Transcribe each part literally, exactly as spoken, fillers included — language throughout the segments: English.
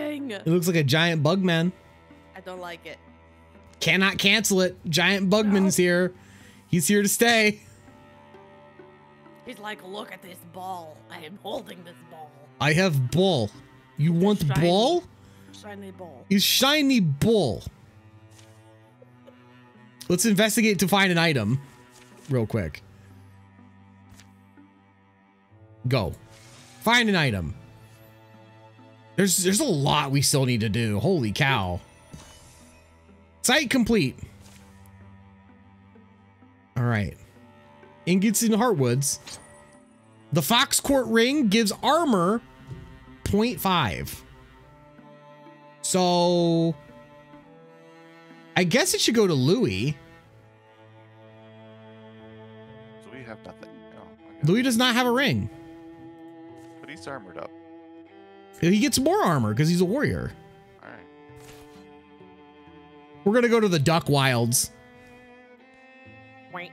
It looks like a giant bug man. I don't like it. Cannot cancel it. Giant Bugman's no. here. He's here to stay. He's like, look at this ball. I am holding this ball. I have ball. You it's want shiny, ball? Shiny ball. He's shiny ball. Let's investigate to find an item real quick. Go. Find an item. There's there's a lot we still need to do. Holy cow. Site complete. All right. Ingots in Heartwoods. The Fox Court Ring gives armor zero point five. So I guess it should go to Louis. So we have nothing. No, Louis does not have a ring. But he's armored up. He gets more armor because he's a warrior. All right. We're going to go to the Duck Wilds. Wait.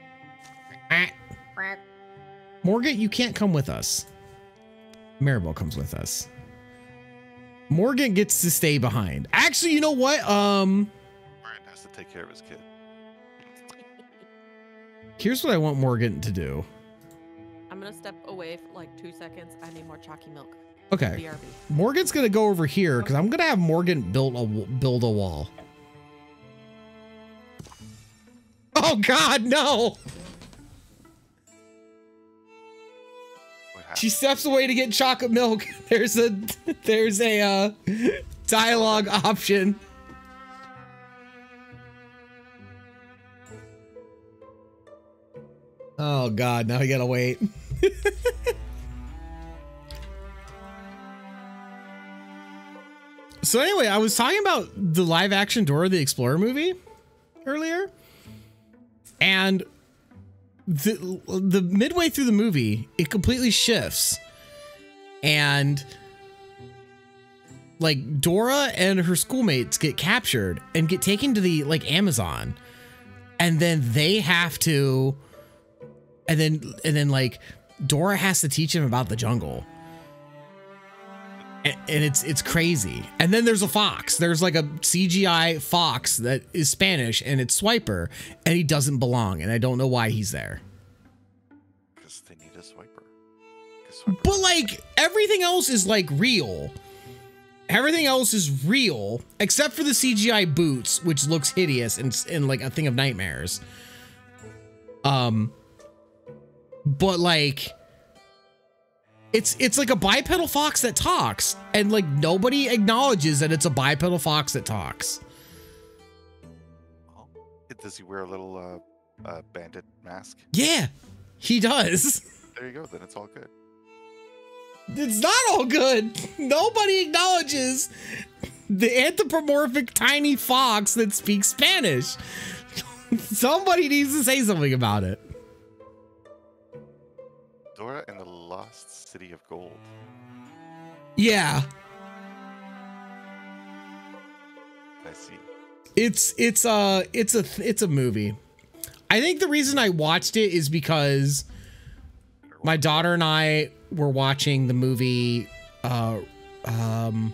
Morgant, you can't come with us. Maribel comes with us. Morgant gets to stay behind. Actually, you know what? Um, Morgant has to take care of his kid. Here's what I want Morgant to do. I'm going to step away for like two seconds. I need more chalky milk. Okay. B R B. Morgant's going to go over here because I'm going to have Morgant build a, build a wall. Oh, God, no. She steps away to get chocolate milk. There's a there's a uh, dialogue option. Oh, God. Now we got to wait. So anyway, I was talking about the live action Dora the Explorer movie earlier. And the, the midway through the movie, it completely shifts. And like Dora and her schoolmates get captured and get taken to the like Amazon. And then they have to, and then, and then like Dora has to teach him about the jungle. And it's it's crazy. And then there's a fox. There's like a C G I fox that is Spanish and it's Swiper and he doesn't belong. And I don't know why he's there. Because they need a Swiper. A Swiper. But like everything else is like real. Everything else is real except for the C G I boots, which looks hideous and, and like a thing of nightmares. Um, but like. It's it's like a bipedal fox that talks, and like nobody acknowledges that it's a bipedal fox that talks. Does he wear a little uh, uh, bandit mask? Yeah, he does. There you go. Then it's all good. It's not all good. Nobody acknowledges the anthropomorphic tiny fox that speaks Spanish. Somebody needs to say something about it. Dora and the Lost City of Gold. Yeah. I see. It's it's uh it's a it's a movie. I think the reason I watched it is because my daughter and I were watching the movie. Uh, um.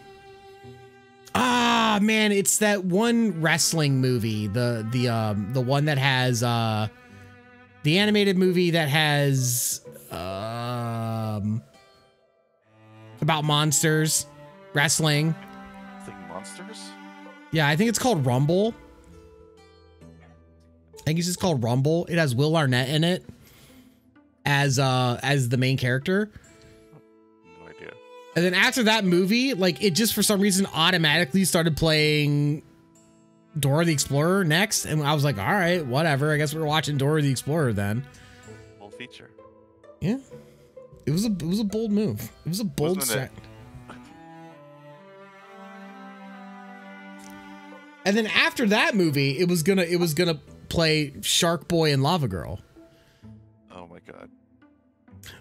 Ah man, it's that one wrestling movie. The the um the one that has uh the animated movie that has. Um, about monsters, wrestling. I think monsters? Yeah, I think it's called Rumble. I think it's just called Rumble. It has Will Arnett in it as uh as the main character. No idea. And then after that movie, like it just for some reason automatically started playing Dora the Explorer next, and I was like, all right, whatever. I guess we're watching Dora the Explorer then. Full feature. Yeah, it was a it was a bold move. It was a bold set. And then after that movie, it was gonna it was gonna play Shark Boy and Lava Girl. Oh my God,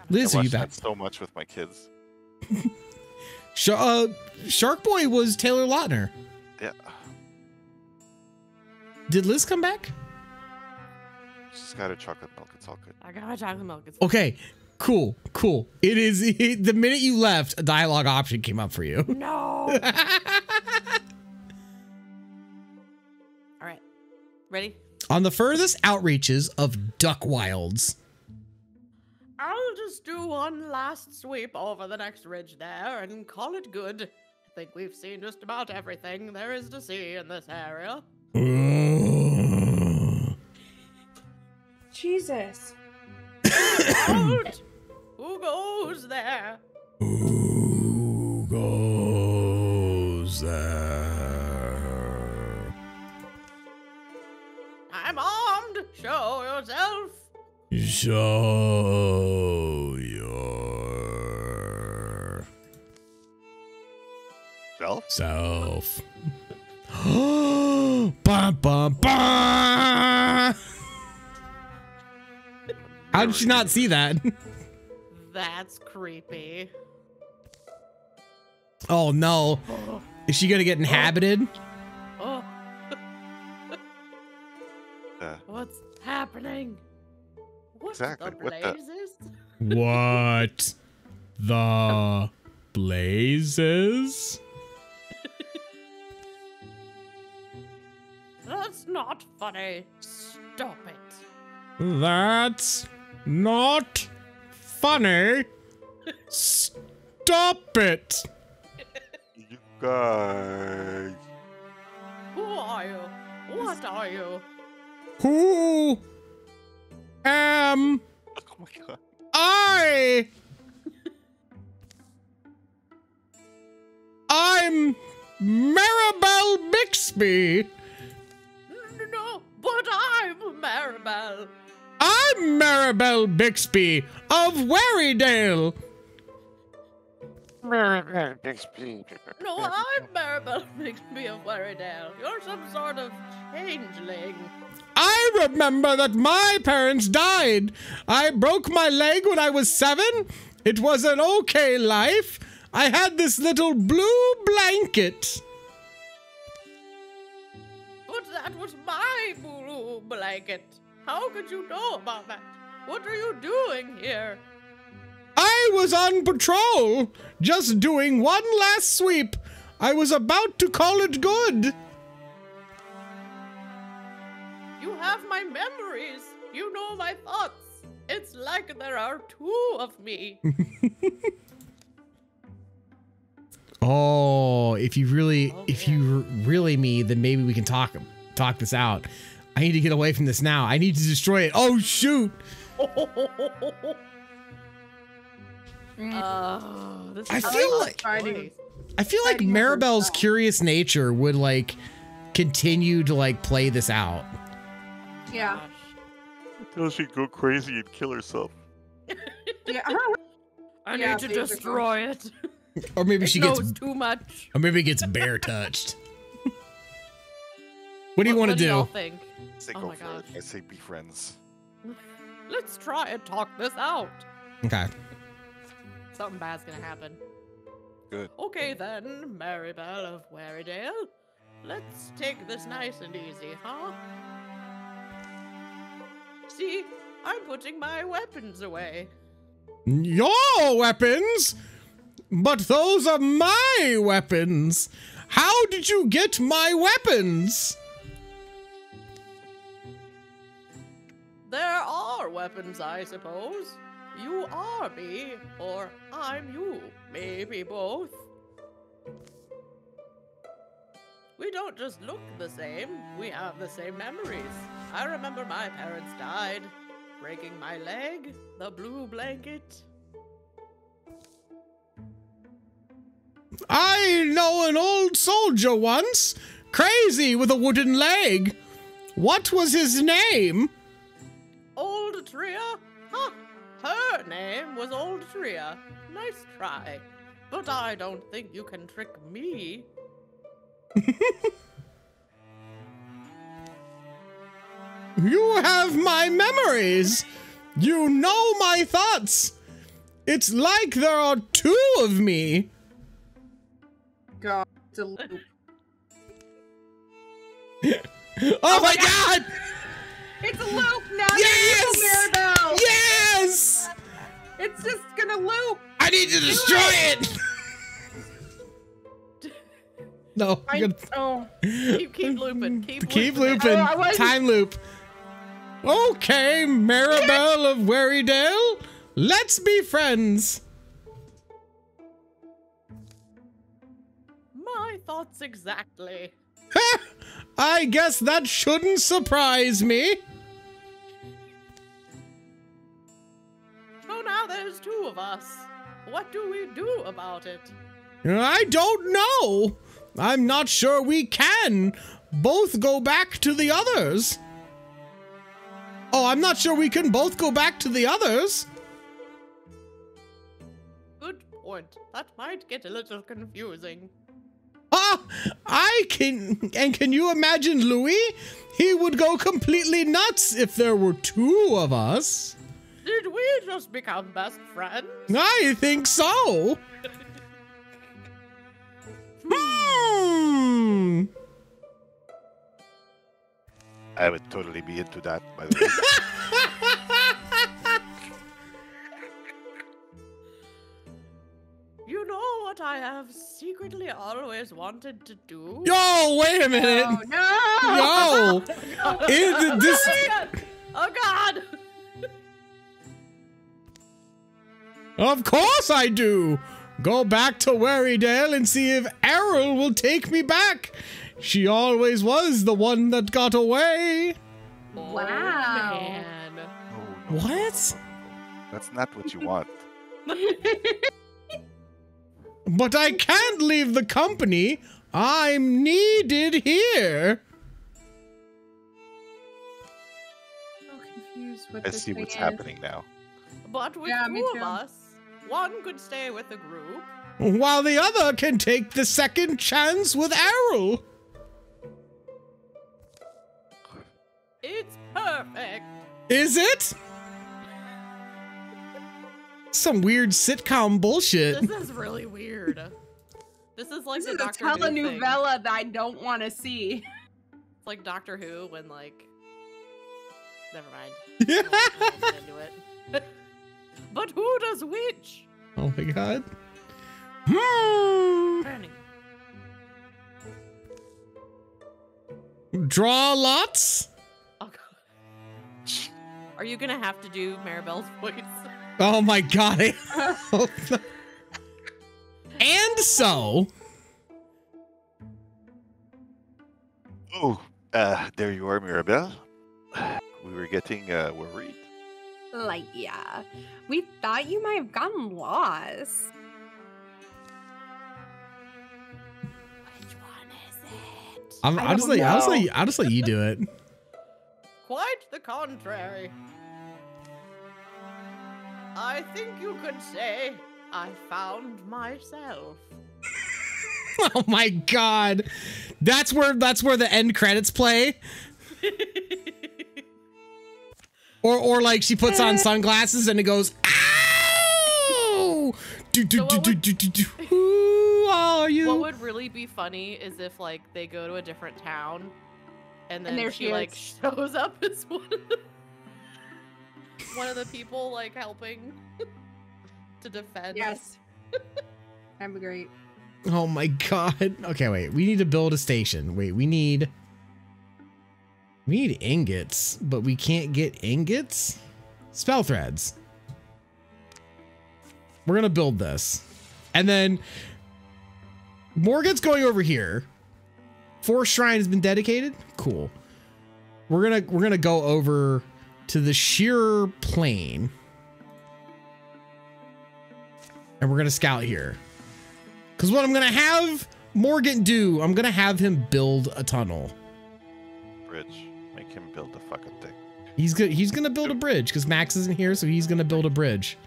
Liz, I are you back? So much with my kids. Sh uh, Shark Boy was Taylor Lautner. Yeah. Did Liz come back? Just got a chocolate milk. It's all good. I got a chocolate milk. It's okay. Cool, cool. It is it, the minute you left, a dialogue option came up for you. No. All right, ready? On the furthest outreaches of Duck Wilds. I'll just do one last sweep over the next ridge there and call it good. I think we've seen just about everything there is to see in this area. Jesus. Who goes there? Who goes there? I'm armed. Show yourself. Show your self. Self. Bum, bum, bum. How did she not see that? That's creepy. Oh no. Oh. Is she gonna get inhabited? Oh. uh, What's happening? What exactly. the blazes? What the blazes? That's not funny. Stop it. That's not funny. Stop it. You guys. Who are you? What are you? Who am oh my God. I? I'm Maribel Bixby. No, but I'm Maribel. I'm Maribel Bixby of Warrydale. Maribel Bixby. No, I'm Maribel Bixby of Warrydale. You're some sort of changeling. I remember that my parents died. I broke my leg when I was seven. It was an okay life. I had this little blue blanket. But that was my blue blanket. How could you know about that? What are you doing here? I was on patrol, just doing one last sweep. I was about to call it good. You have my memories. You know my thoughts. It's like there are two of me. Oh, if you really, oh, if yeah. you really me, then maybe we can talk, talk this out. I need to get away from this now. I need to destroy it. Oh, shoot. uh, this I, feel like, I feel like I feel like Maribel's curious nature would like continue to like play this out. Yeah. Until she'd go crazy and kill herself. Yeah. I need yeah, to destroy it. Or maybe it she knows gets too much. Or maybe it gets bear touched. What do you want to do? Say oh go my for it. I say be friends. Let's try and talk this out. Okay. Something bad's gonna happen. Good. Okay then, Maribel of Warrydale. Let's take this nice and easy, huh? See, I'm putting my weapons away. Your weapons? But those are my weapons. How did you get my weapons? There are weapons, I suppose. You are me, or I'm you. Maybe both. We don't just look the same. We have the same memories. I remember my parents died. Breaking my leg. The blue blanket. I know an old soldier once. Crazy with a wooden leg. What was his name? Old Tria? Huh. Her name was Old Tria. Nice try. But I don't think you can trick me. You have my memories. You know my thoughts. It's like there are two of me. God, it's a loop. oh, oh my God! God! It's a loop now. Yes! Yes! It's just gonna loop. I need to destroy it. it. No. I, gonna... Oh, keep, keep looping. Keep, keep looping. looping. I, I Time loop. Okay, Maribel of Warrydale, let's be friends. My thoughts exactly. I guess that shouldn't surprise me. So now there's two of us. What do we do about it? I don't know. I'm not sure we can both go back to the others. Oh, I'm not sure we can both go back to the others. Good point. That might get a little confusing. Ah, I can... And can you imagine Louis? He would go completely nuts if there were two of us. Did we just become best friends? I think so. Hmm. I would totally be into that, by the way. You know what I have secretly always wanted to do? Yo, wait a minute! Oh, no! Yo! Is this... Oh, God! Of course I do! Go back to Warrydale and see if Errol will take me back! She always was the one that got away. Wow. Oh, man. Oh, no. What? That's not what you want. But I can't leave the company. I'm needed here. I'm so confused with I this see what's is. happening now. But with yeah, two of us, one could stay with the group. While the other can take the second chance with Errol. It's perfect. Is it? Some weird sitcom bullshit. This is really weird. This is like this the is Doctor a telenovela that I don't want to see. It's like Doctor Who when like... Never mind. Yeah. I don't get into it. But who does which? Oh my god. Hmm. Draw lots? Oh, God. Are you gonna have to do Maribel's voice? Oh my god. And so. Oh, uh, there you are, Maribel. We were getting uh, worried. Like, yeah. We thought you might have gotten lost. I'm, I honestly, honestly, honestly, you do it. Quite the contrary. I think you could say I found myself. Oh my god, that's where that's where the end credits play. or or like she puts on sunglasses and it goes. Ow! Do do do do do do do. You. What would really be funny is if like they go to a different town and then and there she, she like shows up as one of the, one of the people like helping to defend. Yes. That'd be great. Oh my god. Okay, wait. We need to build a station. Wait, we need we need ingots, but we can't get ingots? Spell threads. We're gonna build this. And then Morgant's going over here. Forest Shrine has been dedicated. Cool. We're gonna we're gonna go over to the Shearer Plain, and we're gonna scout here. Cause what I'm gonna have Morgant do, I'm gonna have him build a tunnel. Bridge. Make him build the fucking thing. He's good. He's gonna build a bridge because Max isn't here, so he's gonna build a bridge.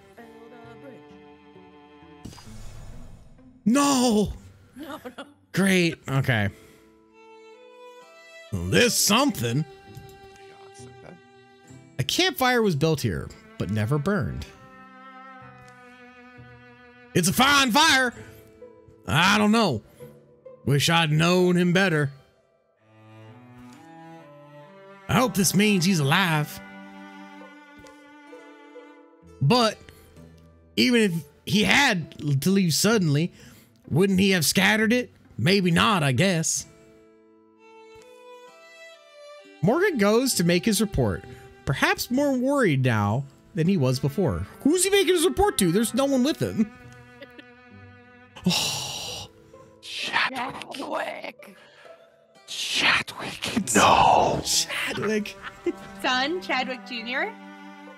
No. No, no. Great. Okay. This something. A campfire was built here, but never burned. It's a fine fire. I don't know. Wish I'd known him better. I hope this means he's alive. But Even if he had to leave suddenly, wouldn't he have scattered it? Maybe not, I guess. Morgan goes to make his report, perhaps more worried now than he was before. Who's he making his report to? There's no one with him. Oh, Chadwick. Chadwick. It's no. Chadwick. Son, Chadwick Junior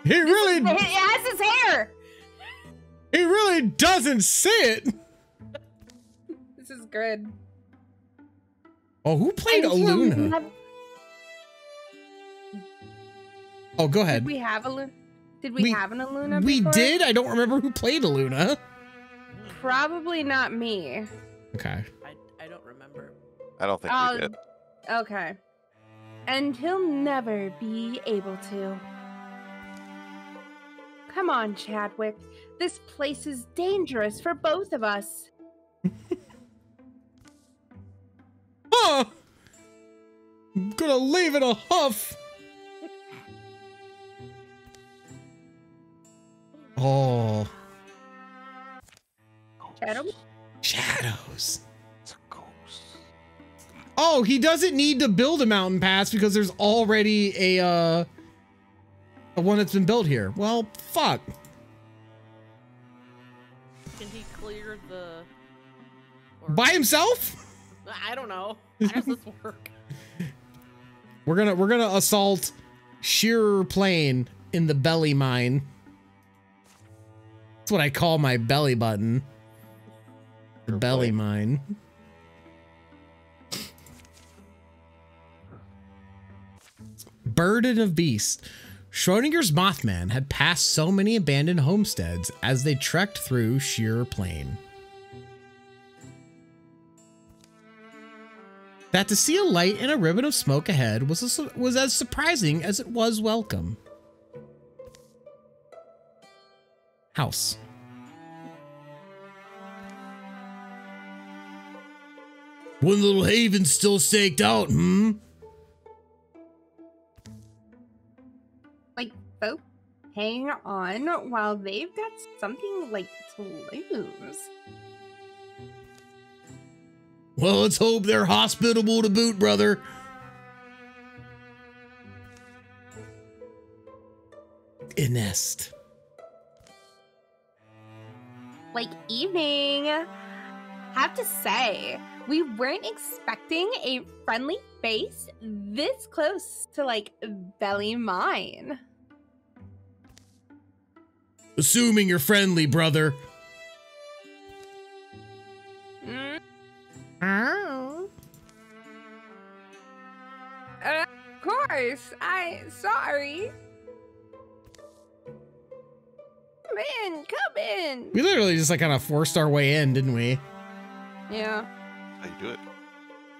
He really. He has his hair. He really doesn't see it. This is good. Oh, who played Aluna? Have... Oh, go ahead. Did we have a Did we, we have an Aluna? We before? did. I don't remember who played Aluna. Probably not me. Okay. I, I don't remember. I don't think uh, we did. Okay. And he'll never be able to. Come on, Chadwick. This place is dangerous for both of us. Oh! I'm gonna leave in a huff. Oh. Shadows? Shadows. It's a ghost. Oh, he doesn't need to build a mountain pass because there's already a, uh, a one that's been built here. Well, fuck. Can he clear the... Or by himself? I don't know. How does this work? We're gonna, we're gonna assault Shearer Plain in the Belly Mine. That's what I call my belly button. The Your belly point. mine. Burden of Beasts. Schrodinger's Mothman had passed so many abandoned homesteads as they trekked through Shearer Plain. That to see a light and a ribbon of smoke ahead was, a, was as surprising as it was welcome. House. One little haven still staked out, hmm? Like, folks, hang on while they've got something, like, to lose. Well, let's hope they're hospitable to boot, brother. Inest. Like, evening. Have to say, we weren't expecting a friendly face this close to, like, Belly Mine. Assuming you're friendly, brother. Mm. Oh. Uh, of course. I... Sorry. Come in, come in. We literally just like kind of forced our way in, didn't we? Yeah. How you do it?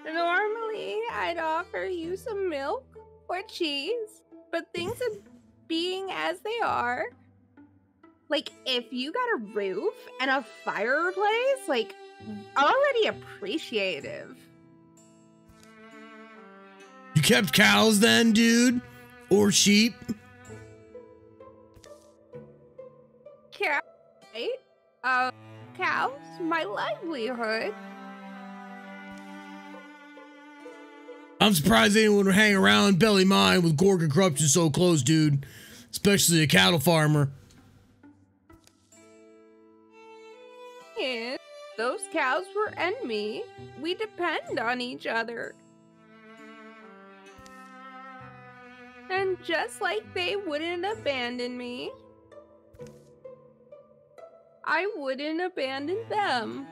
Normally, I'd offer you some milk or cheese, but things are being as they are. Like, if you got a roof and a fireplace, like, already appreciative. You kept cows then, dude? Or sheep? Right? Uh, cows, my livelihood. I'm surprised anyone would hang around Belly Mine with Gorgon corruption so close, dude. Especially a cattle farmer. Yeah, those cows were and me. We depend on each other. And just like they wouldn't abandon me, I wouldn't abandon them.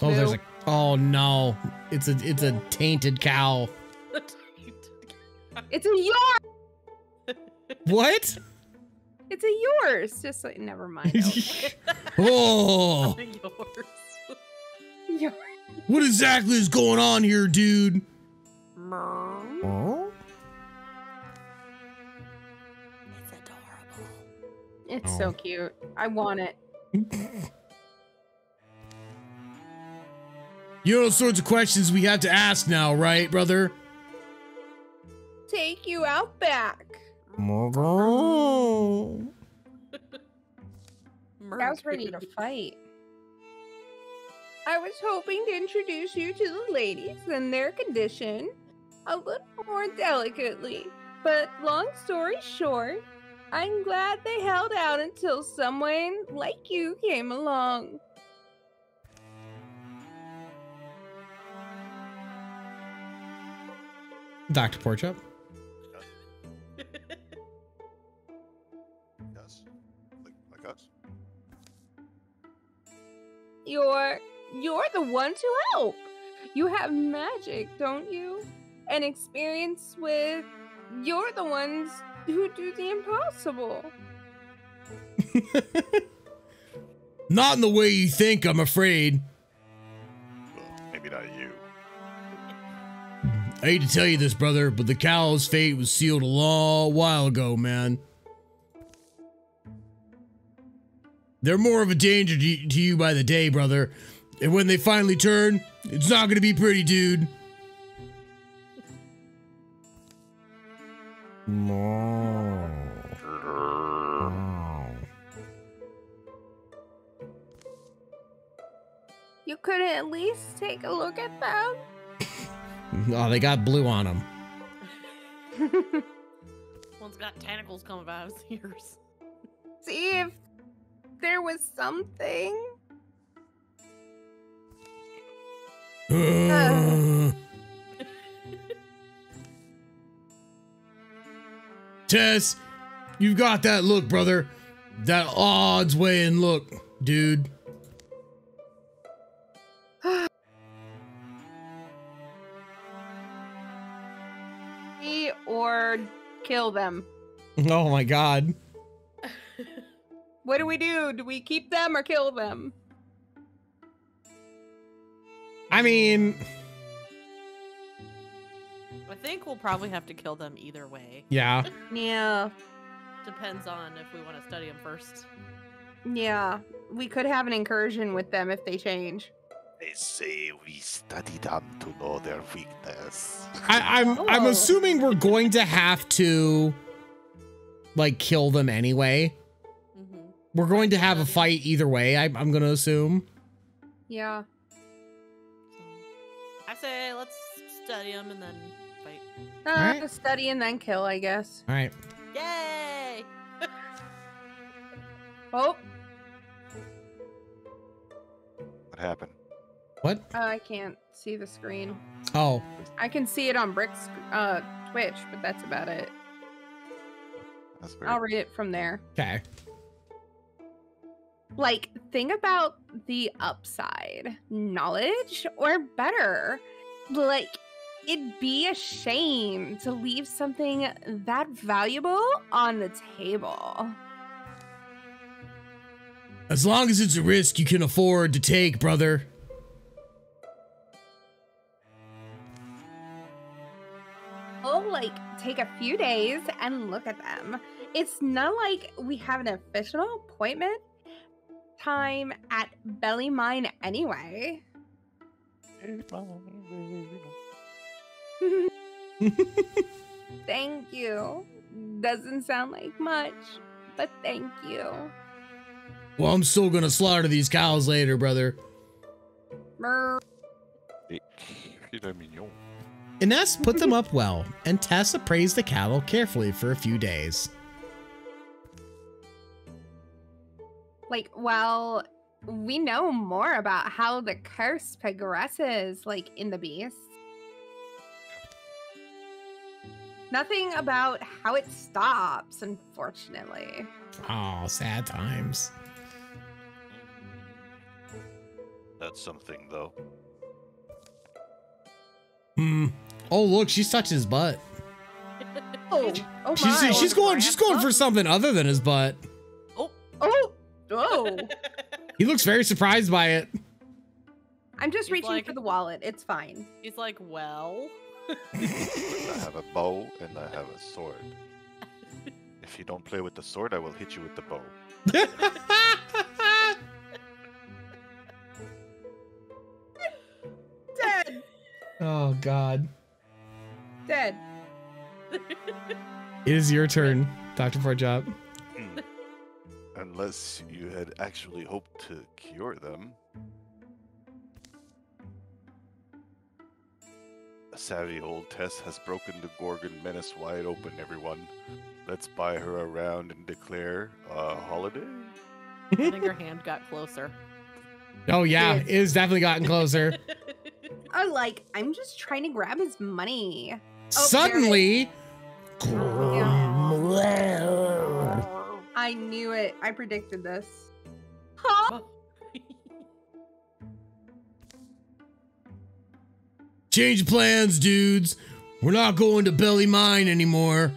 Oh, there's a. Oh no, it's a it's a tainted cow. A tainted cow. It's a yours. What? It's a yours. Just like never mind. Oh. Yours. What exactly is going on here, dude? Mom. Oh? It's adorable. It's oh. so cute. I want it. You know the sorts of questions we have to ask now, right, brother? Take you out back. murdered. I was ready to fight. I was hoping to introduce you to the ladies and their condition a little more delicately. But long story short, I'm glad they held out until someone like you came along. Doctor Porkchop? Yes. Like, like us? You're... You're the one to help! You have magic, don't you? And experience with... You're the ones who do the impossible. Not in the way you think, I'm afraid. Well, maybe not you. I hate to tell you this, brother, but the cow's fate was sealed a long while ago, man. They're more of a danger to, to you by the day, brother. And when they finally turn, it's not going to be pretty, dude. No. No. You couldn't at least take a look at them? Oh, they got blue on them. One's got tentacles coming out of his ears. See if there was something. Uh. Tess, you've got that look, brother. That odds way in look, dude. Or kill them. Oh my god. What do we do? Do we keep them or kill them? I mean, I think we'll probably have to kill them either way. Yeah. Yeah. Depends on if we want to study them first. Yeah. We could have an incursion with them if they change. They say we study them to know their weakness. I, I'm, oh. I'm assuming we're going to have to, like, kill them anyway. Mm-hmm. We're going to have a fight either way, I, I'm going to assume. Yeah. I say let's study them and then fight. Uh, right. Study and then kill, I guess. All right. Yay! Oh. What happened? What? Uh, I can't see the screen. Oh. I can see it on Brick's uh, Twitch, but that's about it. That's weird. I'll read it from there. Okay. Like, think about the upside. Knowledge or better. Like, it'd be a shame to leave something that valuable on the table. As long as it's a risk you can afford to take, brother. Oh, like, take a few days and look at them. It's not like we have an official appointment time at Belly Mine anyway. Thank you. Doesn't sound like much, but thank you. Well, I'm still gonna slaughter these cows later, brother. Ines put them up well, and Tess appraised the cattle carefully for a few days. Like, well, we know more about how the curse progresses, like, in the beast. Nothing about how it stops, unfortunately. Oh, sad times. That's something, though. Hmm. Oh, look, she's touching his butt. Oh, oh my. She's, she's going, she's going for something other than his butt. Oh, oh. Oh. He looks very surprised by it. I'm just he's reaching like, for the wallet. It's fine. He's like, well. I have a bow and I have a sword. If you don't play with the sword, I will hit you with the bow. Dead. Oh, God. Dead. It is your turn, Doctor Porkchop. Unless you had actually hoped to cure them. A savvy old Tess has broken the Gorgon menace wide open, everyone. Let's buy her a round and declare a holiday. I think her hand got closer. Oh yeah, it is definitely gotten closer. I'm like, I'm just trying to grab his money. Oh, suddenly. I knew it. I predicted this. Huh? Change plans, dudes. We're not going to Belly Mine anymore.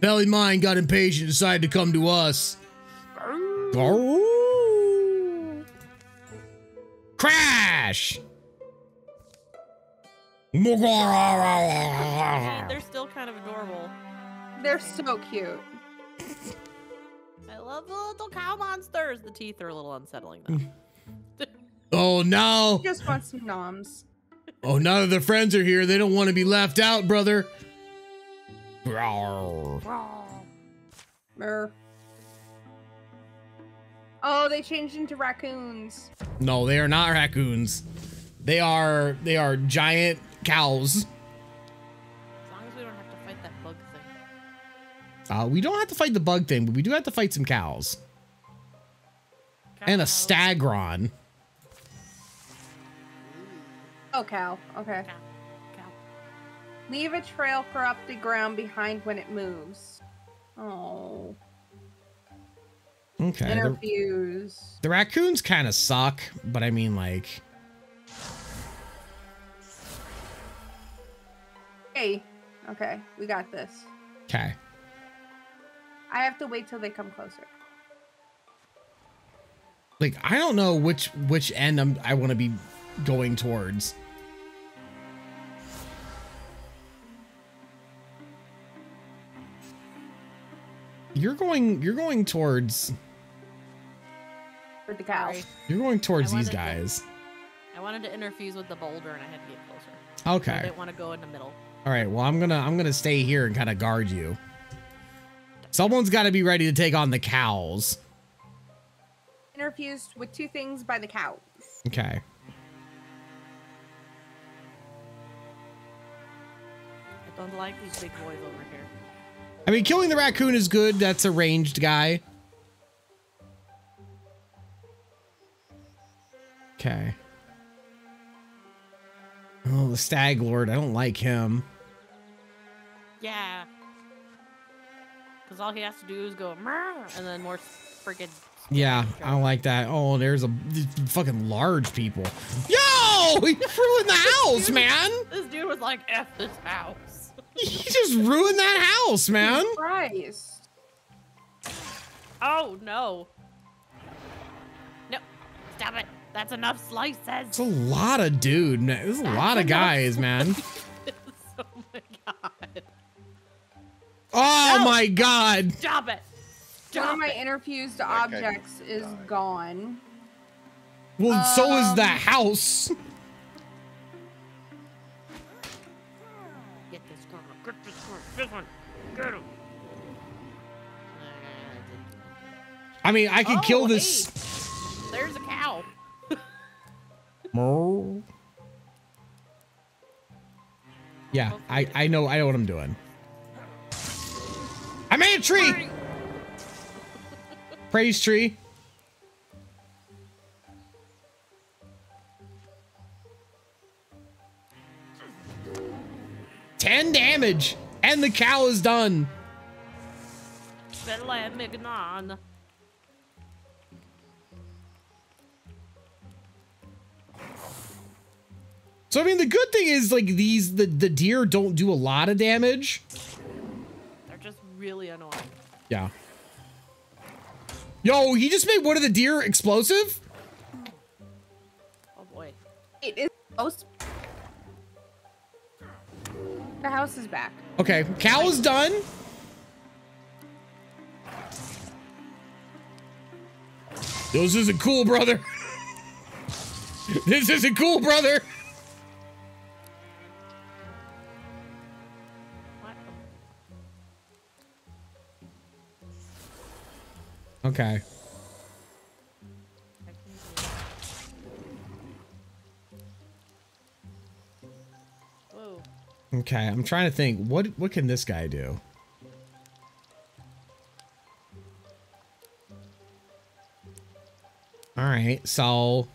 Belly Mine got impatient and decided to come to us. Crash! They're still kind of adorable. They're so cute. I love the little cow monsters. The teeth are a little unsettling, though. Oh, no. Just want some noms. Oh, none of their friends are here. They don't want to be left out, brother. Oh, they changed into raccoons. No, they are not raccoons. They are they are giant cows. As long as we don't have to fight that bug thing. Uh, we don't have to fight the bug thing, but we do have to fight some cows. cows. And a stagron. Oh, cow. Okay. Cow. Leave a trail for up the ground behind when it moves. Oh. Okay. Interviews. The, the raccoons kind of suck, but I mean, like. Hey. Okay, we got this. Okay. I have to wait till they come closer. Like, I don't know which which end I'm, I want to be going towards. You're going, you're going towards. With the cows. You're going towards these guys. To, I wanted to interfuse with the boulder, and I had to get closer. Okay. I didn't want to go in the middle. All right. Well, I'm gonna, I'm gonna stay here and kind of guard you. Someone's got to be ready to take on the cows. Interfused with two things by the cows. Okay. I don't like these big boys over here. I mean, killing the raccoon is good. That's a ranged guy. Okay. Oh, the Stag Lord. I don't like him. Yeah. Because all he has to do is go, and then more freaking. Yeah, I don't like that. Oh, there's a fucking large people. Yo! He ruined the house, dude, man! This dude was like, F this house. You just ruined that house, man. Christ. Oh, no. No. Stop it. That's enough slices. It's a lot of dude. There's a That's lot of guys, man. Oh, my God. Oh, no. My God. Stop it. Stop One of my interfused objects is die. gone. Well, um, so is the house. I mean, I could oh, kill this. Hey. There's a cow. Yeah, I, I know I know what I'm doing. I made a tree. Praise tree. ten damage. And the cow is done. So I mean, the good thing is like these the the deer don't do a lot of damage. They're just really annoying. Yeah. Yo, he just made one of the deer explosive? Oh boy. It is close. The house is back. Okay, cow is done. This isn't cool, brother. This isn't cool, brother. What? Okay. Whoa. Okay, I'm trying to think. What what can this guy do? All right, so.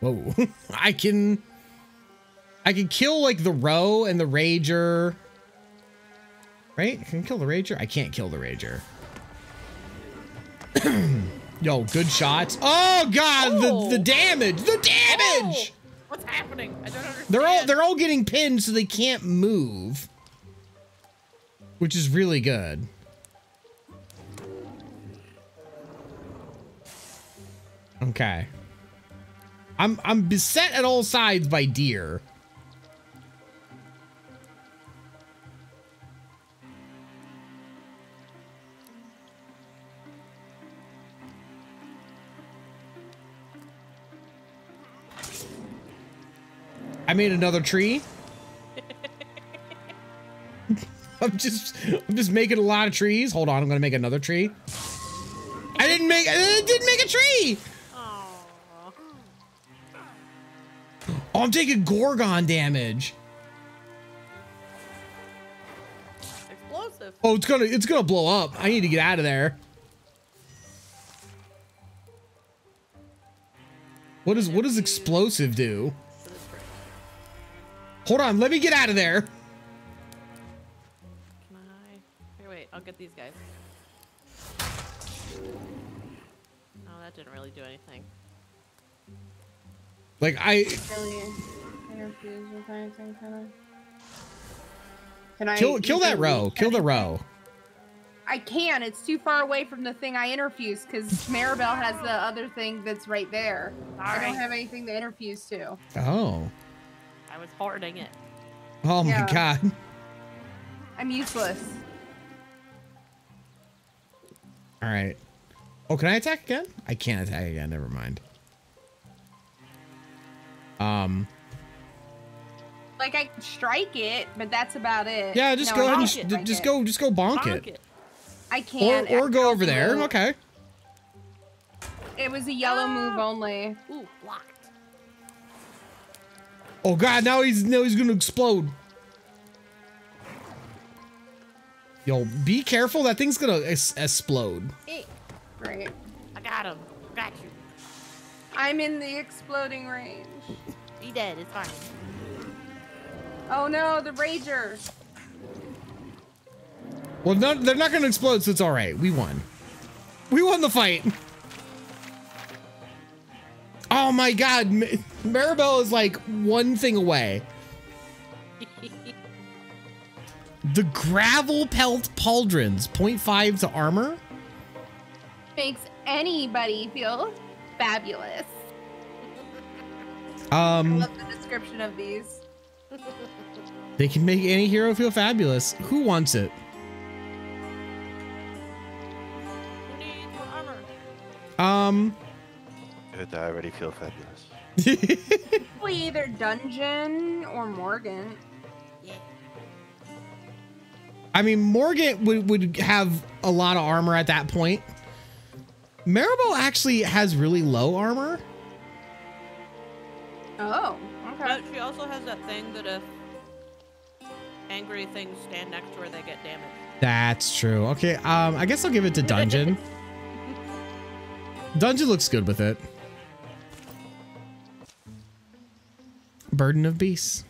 Whoa, I can. I can kill like the Roe and the Rager. Right? I can kill the Rager? I can't kill the Rager. Yo, good shots. Oh god, oh. The, the damage! The damage! Oh. What's happening? I don't understand. They're all they're all getting pinned so they can't move. Which is really good. Okay. I'm I'm beset at all sides by deer. I made another tree. I'm just, I'm just making a lot of trees. Hold on, I'm gonna make another tree. I didn't make, I didn't make a tree. Aww. Oh, I'm taking Gorgon damage. Explosive. Oh, it's gonna, it's gonna blow up. I need to get out of there. What does, what does explosive do? Hold on, let me get out of there. Can I? Here, wait, I'll get these guys. Oh, that didn't really do anything. Like, I. Can I kill, kill that row. Kill the row. I can. It's too far away from the thing I interfuse because Maribel has the other thing that's right there. Sorry. I don't have anything to interfuse to. Oh. I was hoarding it. Oh my yeah. god. I'm useless. All right. Oh, can I attack again? I can't attack again. Never mind. Um. Like I can strike it, but that's about it. Yeah, just no, go ahead and it, like just it. go, just go bonk, bonk it. it. I can't. Or, or go over there. Move. Okay. It was a yellow oh. move only. Ooh, block. Oh god, now he's now he's gonna explode. Yo, be careful, that thing's gonna es explode. Hey, great. I got him. Got you. I'm in the exploding range. He dead, it's fine. Oh no, the Rager. Well, no, they're not gonna explode, so it's alright. We won. We won the fight. Oh my god, Maribel is like one thing away. The gravel pelt pauldrons, point five to armor. Makes anybody feel fabulous. Um, I love the description of these. They can make any hero feel fabulous. Who wants it? Who needs more armor? Um... I already feel fabulous. We either Dungeon or Morgant. Yeah. I mean, Morgant would, would have a lot of armor at that point. Maribel actually has really low armor. Oh, okay. But she also has that thing that if angry things stand next to her, they get damaged. That's true. Okay, um, I guess I'll give it to Dungeon. Dungeon looks good with it. Burden of Beasts.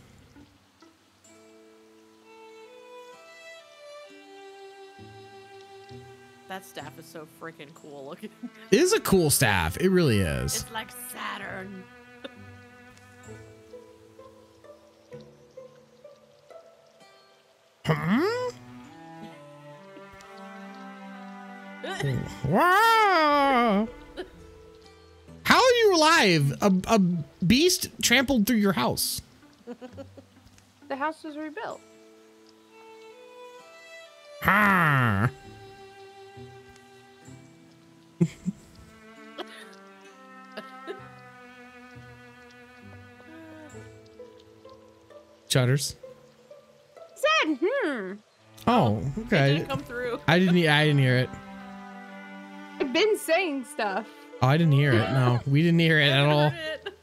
That staff is so freaking cool looking. It is a cool staff. It really is. It's like Saturn. Huh? Wow. How are you alive? A, a beast trampled through your house. The house was rebuilt. Ah. Shutters. Said, hmm. Oh, okay. It didn't come through. I didn't. I didn't hear it. I've been saying stuff. Oh, I didn't hear it. No, we didn't hear it at all. It.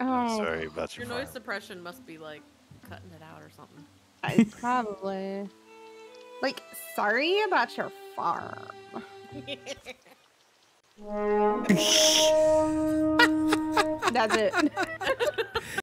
Oh, sorry about your. Your noise suppression must be like cutting it out or something. I probably. Like, sorry about your farm. That's it.